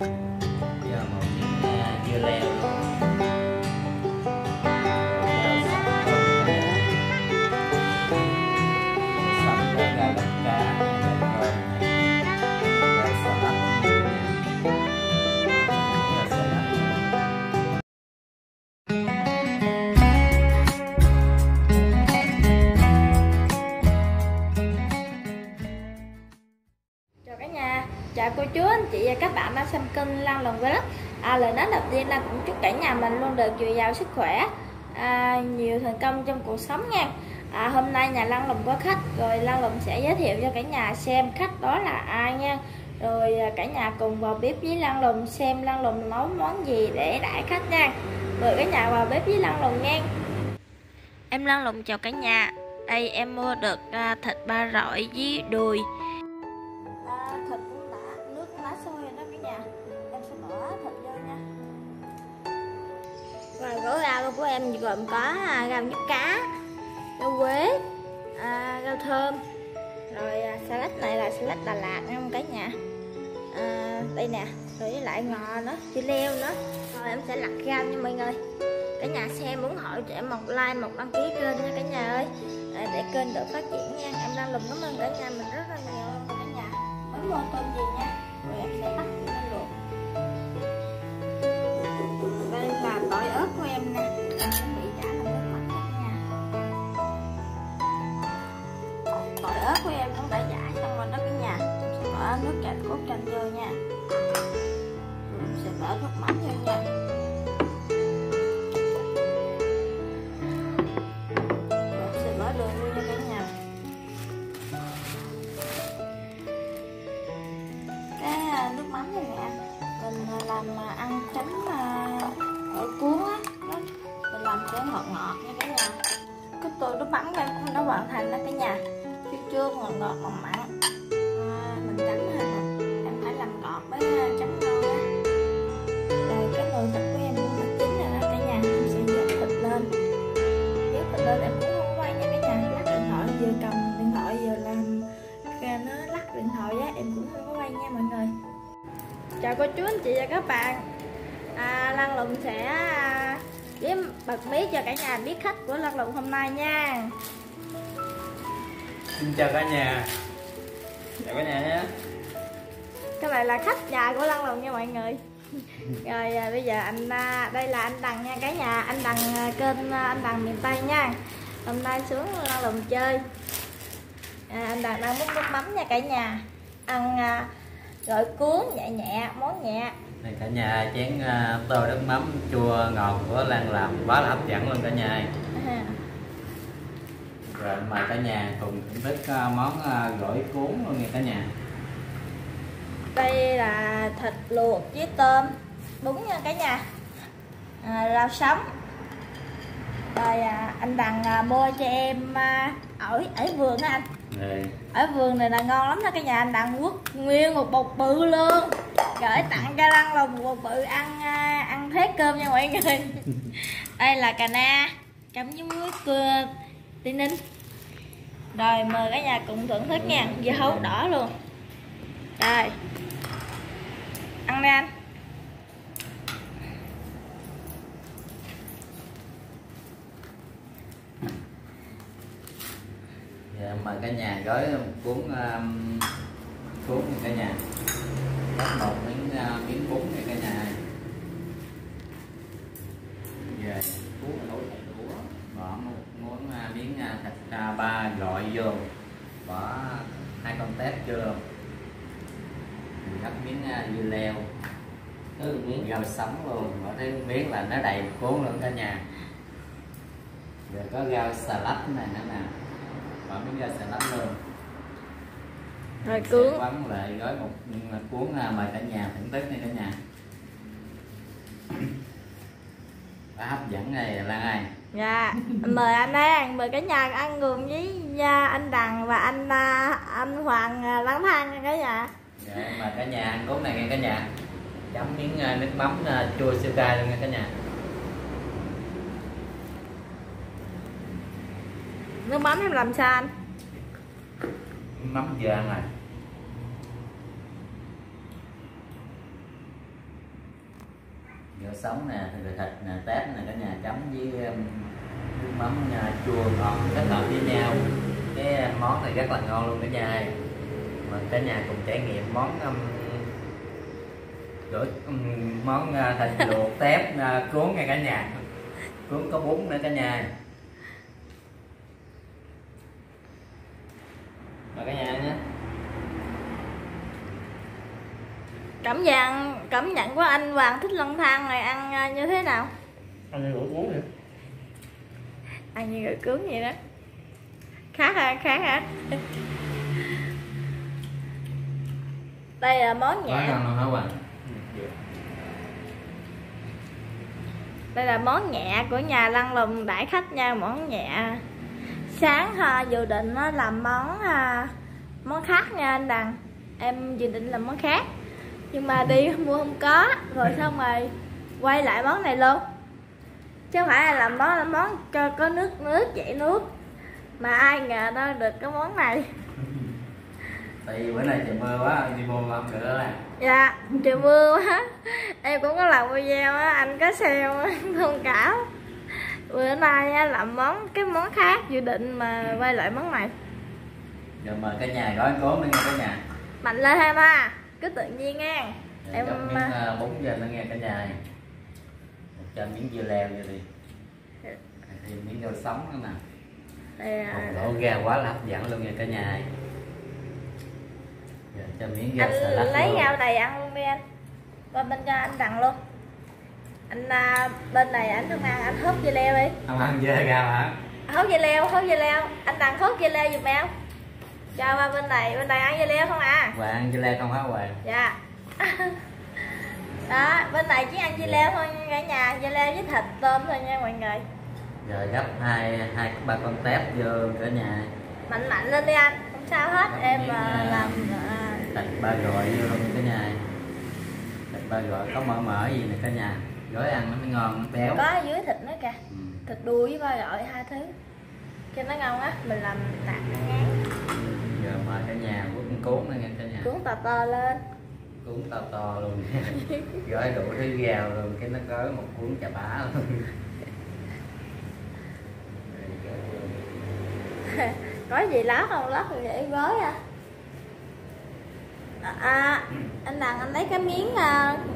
giờ màu trứng dưa leo chị và các bạn đã xem kênh Lan Lùn Vlog. Lời nói đầu tiên là cũng chúc cả nhà mình luôn được dồi dào sức khỏe, nhiều thành công trong cuộc sống nha. Hôm nay nhà Lan Lùn có khách rồi, Lan Lùn sẽ giới thiệu cho cả nhà xem khách đó là ai nha. Rồi cả nhà cùng vào bếp với Lan Lùn xem Lan Lùn nấu món gì để đãi khách nha. Mời cả nhà vào bếp với Lan Lùn nha. Em Lan Lùn chào cả nhà. Đây em mua được thịt ba rọi với đùi. Rau rau của em gồm có rau nhút cá, rau quế, rau thơm. Rồi salad này là salad Đà Lạt nha cả nhà. Đây nè, rồi với lại ngò nữa, dưa leo nữa. Rồi em sẽ lặt rau nha mọi người. Cả nhà xem muốn hỏi cho em một like, một đăng ký kênh nha cả nhà ơi, để kênh được phát triển nha. Em đang lùm cảm ơn cả nhà mình rất là nhiều cả nhà. Mới mua tôm gì nha. Rồi em sẽ bắt lên luộc. Đây là tỏi ớt của em nè, em chuẩn bị chả làm nước mắm cả nhà. Tỏi ớt của em cũng đã giã xong rồi đó cả nhà. Em sẽ bỏ nước chanh cốt chanh vô nha. Rồi em sẽ bỏ nước mắm vô nha. Rồi em sẽ bỏ đường vô nha cả nhà. Cái nước mắm này nè, mình làm ăn chấm ở cuốn á, mình làm cho ngọt ngọt như thế nào. Cái tô nước mắm em cũng đã hoàn thành đó cả nhà. Chưa chưa ngọt ngọt mặn mặn. Mình chấm ha, em phải làm ngọt với chấm rau á. Rồi cái nồi thịt của em cũng đã chín rồi đó cả nhà. Em sẽ vớt thịt lên, vớt thịt lên em cũng không quay nha cả nhà. Lắc điện thoại vừa cầm điện thoại vừa làm nó lắc điện thoại á, em cũng không có quay nha mọi người. Chào cô chú anh chị và các bạn. Lan Lùn sẽ bật mí cho cả nhà biết khách của Lan Lùn hôm nay nha. Xin chào cả nhà. Chào cả nhà nhé. Cái này là khách nhà của Lan Lùn nha mọi người. Rồi bây giờ đây là anh Đằng nha cả nhà. Anh Đằng kênh Anh Đằng Miền Tây nha. Hôm nay xuống Lan Lùn chơi. Anh Đằng đang múc nước mắm nha cả nhà. Ăn gỏi cuốn nhẹ nhẹ, món nhẹ. Này cả nhà, chén tô nước mắm chua ngọt của Lan làm quá là hấp dẫn luôn cả nhà. Rồi mời cả nhà cùng thưởng thức món gỏi cuốn luôn nha cả nhà. Đây là thịt luộc với tôm bún nha cả nhà, rau sống. Rồi anh Đằng mua cho em ở vườn đó anh. Đây. Ở vườn này là ngon lắm đó cả nhà. Anh Đặng quất nguyên một bột bự luôn, gửi tặng cho Lan Lùn một bột bự ăn thế cơm nha mọi người. Đây là cà na chấm với muối Tây Ninh. Rồi mời cả nhà cùng thưởng thức nha. Dưa hấu đỏ luôn. Rồi ăn đi anh. Mời cả nhà gói cuốn cuốn cả nhà, bắt một miếng cuốn này cả nhà. Rồi cuốn nấu đủ, bỏ một miếng thịt ba loại vô, bỏ 2 con tép vô, gấp miếng dưa leo, miếng rau sống luôn, bỏ thấy miếng là nó đầy cuốn luôn cả nhà. Rồi có rau salad này nữa nè. Miếng sẽ lắp luôn. Rồi cuốn bắn lại gói một cuốn mời cả nhà thưởng thức nha cả nhà. Đã hấp dẫn này Lan ơi. Dạ, mời anh ấy, mời cả nhà ăn cùng với anh Đằng và anh Hoàng Lang Thang nha cả nhà. Dạ, mời cả nhà ăn cuốn này nha cả nhà. Chấm miếng nước mắm chua siêu cay luôn nha cả nhà. Nước mắm em làm sao anh? Mắm vừa ăn rồi. Dưa sống nè, thịt nè, tép nè, cả nhà chấm với nước mắm chua ngọt kết hợp với nhau. Cái món này rất là ngon luôn cả nhà. Mình cả nhà cùng trải nghiệm món thịt luộc tép cuốn nha cả nhà. Cuốn có bún nữa cả nhà. Mời cả nhà nhé. Cảm nhận của anh Hoàng Thích Lang Thang này ăn như thế nào? Ăn như gỏi cuốn vậy. Ăn như gỏi cuốn vậy đó. Khá hả? Đây là món nhẹ. Đây là món nhẹ của nhà Lan Lùn đãi khách nha, món nhẹ. Sáng dự định làm món khác nha anh Đằng. Em dự định làm món khác. Nhưng mà đi mua không có, rồi xong rồi quay lại món này luôn. Chứ không phải là làm món cho có nước chảy nước. Mà ai ngờ đâu được cái món này. Tại vì bữa nay trời mưa quá, đi mua không được đó nè. Dạ, trời mưa quá. Em cũng có làm video á, anh có xem không cả. Bữa nay á, làm cái món khác dự định mà quay lại món này. Giờ mời cả nhà gói cuốn nữa nghe cả nhà. Mạnh lên ha ba, cứ tự nhiên nha. Em bún giờ nó nghe cả nhà này. Một cho miếng dưa leo vô đi. Thêm miếng rau sống nữa nè. Lỗ gà quá là hấp dẫn luôn nha cả nhà này. Cho miếng gà xà lách lấy rau này ăn luôn đi anh. Qua bên cho anh Đằng luôn. Anh bên này anh không ăn, anh hớp dưa leo đi. Không ăn dưa leo hả? Hớp dưa leo. Anh Đằng hớp dưa leo giùm em. Cho qua bên này ăn dưa leo không à? Hoàng ăn dưa leo không hả Hoàng? Dạ. Đó, bên này chỉ ăn dưa leo thôi cả nhà, dưa leo với thịt tôm thôi nha mọi người. Rồi gấp ba con tép vô cả nhà. Mạnh lên đi anh, không sao hết. Đó, em làm thịt ba gọi vô luôn cả nhà. Thịt ba gọi có mỡ gì nè cả nhà. Gói ăn nó mới ngon, nó béo. Có ở dưới thịt nữa kìa. Ừ. Thịt đuôi với ba gọi hai thứ. Cho nó ngon á, mình làm tạt nó ngán. Giờ mời cả nhà cuốn nữa nghe cả nhà. Cuốn to lên. Cuốn to luôn. Gói đủ thứ gào luôn, cái nó có một cuốn chà bá luôn. Có gì lát không? Lát thì để gói à. Anh Đằng anh lấy cái miếng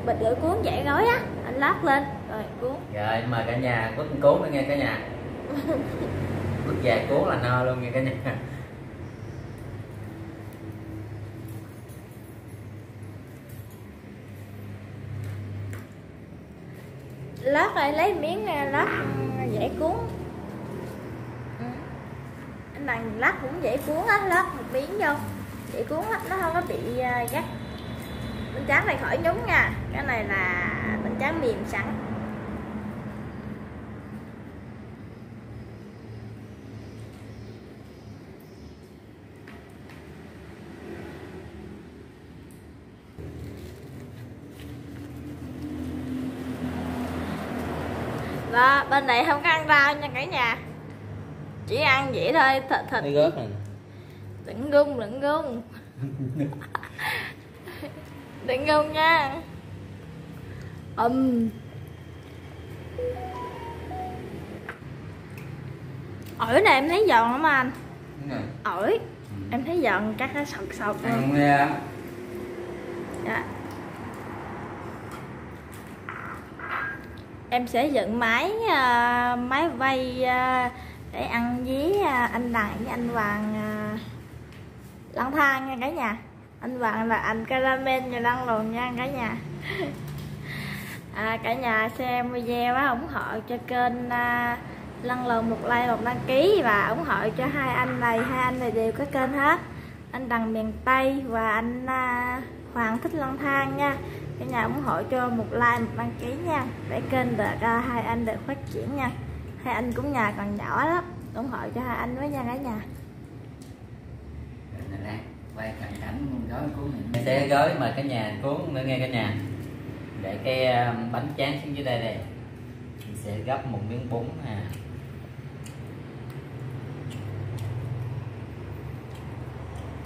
bịch gửi cuốn dễ gói á, anh lát lên rồi cuốn. Rồi mời cả nhà quất cuốn nữa nghe cả nhà. Quất vài cuốn là no luôn nghe cả nhà. Lát rồi lấy miếng lát dễ cuốn. Anh Đằng lát cũng dễ cuốn á, lát một miếng vô. Để cuốn hết, nó không có bị gắt. Bánh tráng này khỏi nhúng nha. Cái này là bánh tráng mềm sẵn. Đó, bên này không có ăn rau nha cả nhà. Chỉ ăn vậy thôi, thịt. Cái gớt này. Đừng rung đừng rung nha. Ổi này em thấy giòn lắm anh. Ổi em thấy giòn, chắc nó sọt nha. Dạ. Em sẽ dựng máy vay để ăn với anh Đằng với anh Hoàng Lang Thang nha cả nhà. Anh Hoàng là anh Caramel và Lan Lùn nha cả nhà. Cả nhà xem video á, ủng hộ cho kênh Lan Lùn một like, một đăng ký và ủng hộ cho hai anh này đều có kênh hết. Anh Đằng Miền Tây và anh Hoàng Thích Lang Thang nha. Cả nhà ủng hộ cho một like, một đăng ký nha để kênh được hai anh được phát triển nha. Hai anh cũng nhà còn nhỏ lắm, ủng hộ cho hai anh với nha cả nhà. Quay cảnh gói cuốn này. Sẽ gói mời cả nhà cuốn nữa nghe cả nhà. Để cái bánh tráng xuống dưới đây này. Mình sẽ gấp một miếng bún nè.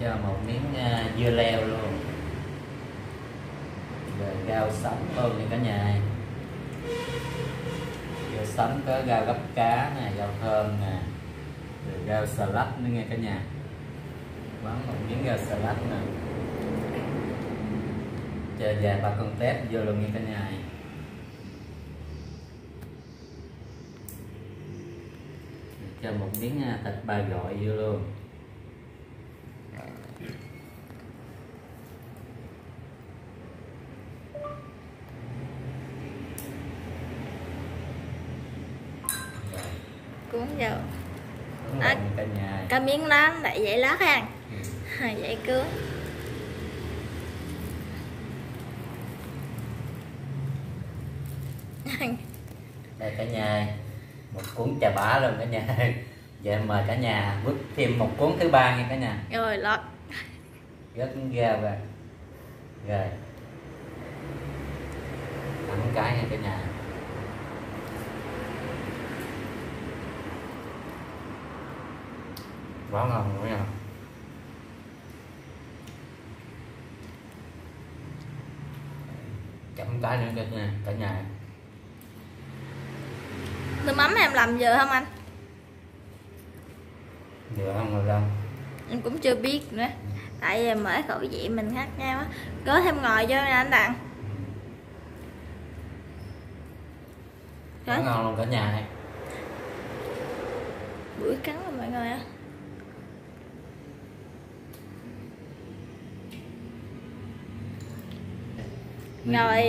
Cho một miếng dưa leo luôn. Rồi rau sống luôn nha cả nhà. Rau sống có rau gấp cá nè, rau thơm nè, rồi rau salad nữa nghe cả nhà. Quán một miếng rau salad nè, chờ vài ba con tép vô luôn nghe cả nhà. Cho một miếng thịt ba gọi vô luôn. Cuốn vô. À, cả miếng lá lại vậy lát ha. À, vậy cuốn. Đây cả nhà, một cuốn chà bá luôn cả nhà. Vậy mời cả nhà bước thêm một cuốn thứ ba nha cả nhà. Rồi lót. Rất ghê rồi. Rồi. Làm cái nha cả nhà. Quá ngon luôn nha. Chấm cái nữa cả nhà, cả nhà. Nước mắm em làm vừa không anh? Vừa không rồi đâu. Em cũng chưa biết nữa. Tại vì mở khẩu vị mình khác nhau á. Có thêm ngòi vô nè anh Đặng. Quá ngon luôn cả nhà này. Bữa cắn rồi mọi người á. Rồi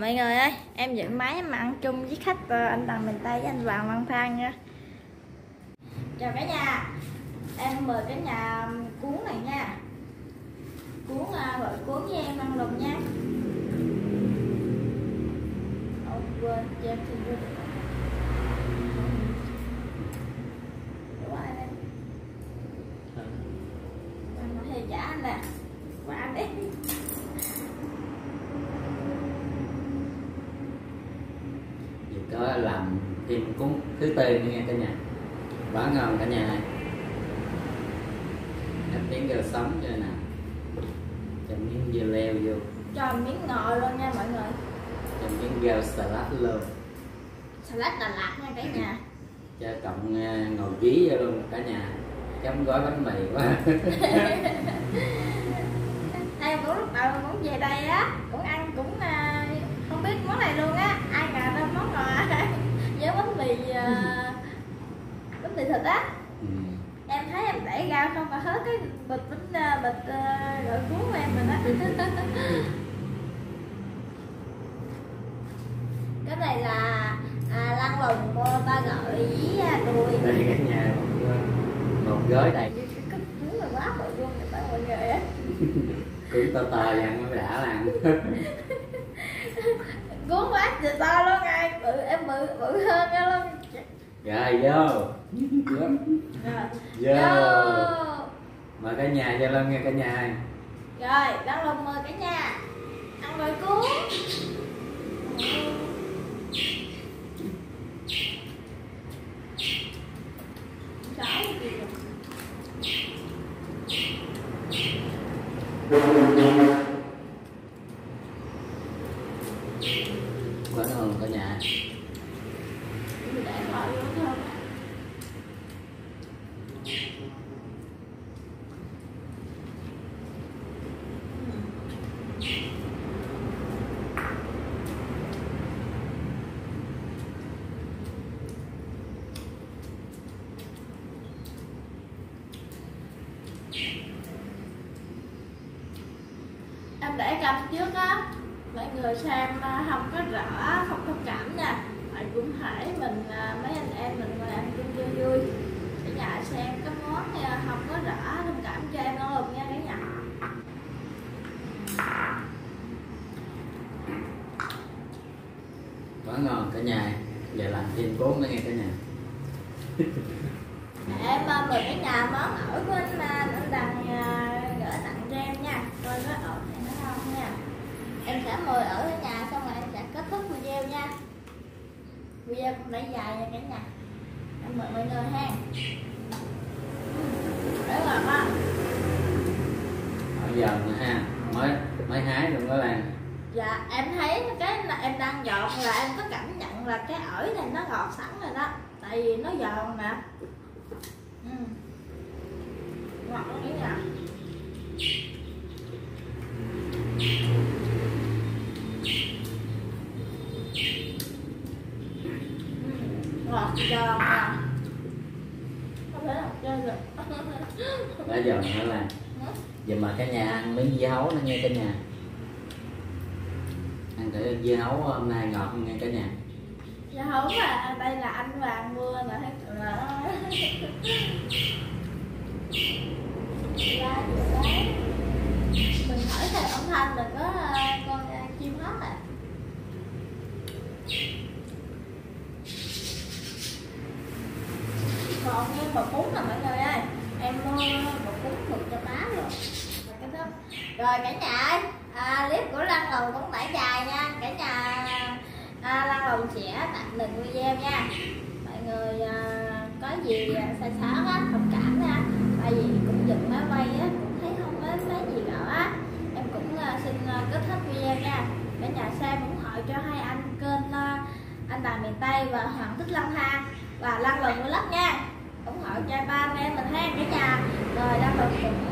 mọi người ơi, em dẫn máy mà ăn chung với khách anh Đằng Miền Tây với anh Hoàng Lang Thang nha. Chào cả nhà, em mời cả nhà cuốn này nha. Cuốn gọi cuốn với em ăn lùn nha. Ôi quên, cho em xin vui. Đúng rồi anh em. Anh có thể trả anh nè. Qua anh ít. Có làm thêm cuốn thứ tư nữa nha cả nhà. Quá ngon cả nhà này. Em miếng rau sống cho nè, cho miếng dưa leo vô, cho miếng ngò luôn nha mọi người, cho miếng rau salad luôn, salad Đà Lạt nha cả nhà, cho cộng ngò dí vô luôn cả nhà. Chấm gói bánh mì quá. Em cũng lúc đầu cũng về đây á, cũng ăn cũng không biết món này luôn á. Ai cà ra món ngò với bánh mì thịt á. Ừ. Em thấy em đẩy ra không mà hết cái bịch rồi cuốn của em mình á. Cái này là Lan Lùn ba gọi với đùi. Đây cả nhà một gói này. Cái cuốn là quá bự luôn các mọi người á. Cuốn to to ăn mới đã ăn. Cuốn quá trời to luôn ai, em bự hơn ra luôn. Rồi vô. Vô. Mời cả nhà vô lên nghe cả nhà. Rồi, đang lùm mời cả nhà. Ăn rồi cuốn. Để cặp trước á, mọi người xem không có rõ, không có cảm nha. Mọi cũng hãy mình mấy anh em mình làm chung vui vui. Cả nhà xem cái món không có rõ, thông cảm cho em nó luôn nha cả nhà. Quá ngon cả nhà, giờ làm thêm cuốn nữa nghe cả nhà. Em mời cả nhà món ổi của anh Đằng gửi tặng cho em nha. Coi có ổi này nó ngon nha. Em sẽ mời ở nhà xong rồi em sẽ kết thúc video nha. Video cũng đã dài nha cả nhà. Em mời mọi người ha. Để mà có ổi giòn nữa ha. Mới hái đừng có làm. Dạ em thấy cái là em đang giọt là em có cảm nhận là cái ổi này nó gọt sẵn rồi đó, tại vì nó giòn mà. Ngọt cái nha. Ngọt giòn mà. Không thể nào chơi được. Đã giòn nữa là giờ mà cả nhà ăn miếng dưa hấu nó nghe cả nhà. Ăn thử dưa hấu hôm nay ngọt không nghe cả nhà. Dưa hấu mà đây là anh Hoàng mua là thấy tụi nó. Mình hỏi thầy ông Thanh đừng có con chim hót à. Còn cái bột bún là mọi người ơi, em mua bột bún mực cho má luôn. Rồi cả nhà ơi, clip của Lan Lùn cũng tải dài nha cả nhà. Lan Lùn sẽ tạm dừng video nha. Mọi người có gì sai sót á thông cảm nha. Tại vì cũng dựng máy quay á, cũng thấy không có cái gì rõ á. Em cũng xin kết thúc video nha. Cả nhà xem ủng hộ cho hai anh kênh Anh Đằng Miền Tây và Hoàng Thích Lang Thang và Lan Lùn Vlog nha. Ủng hộ cho ba anh em mình ha cả nhà. Rồi Lan Lùn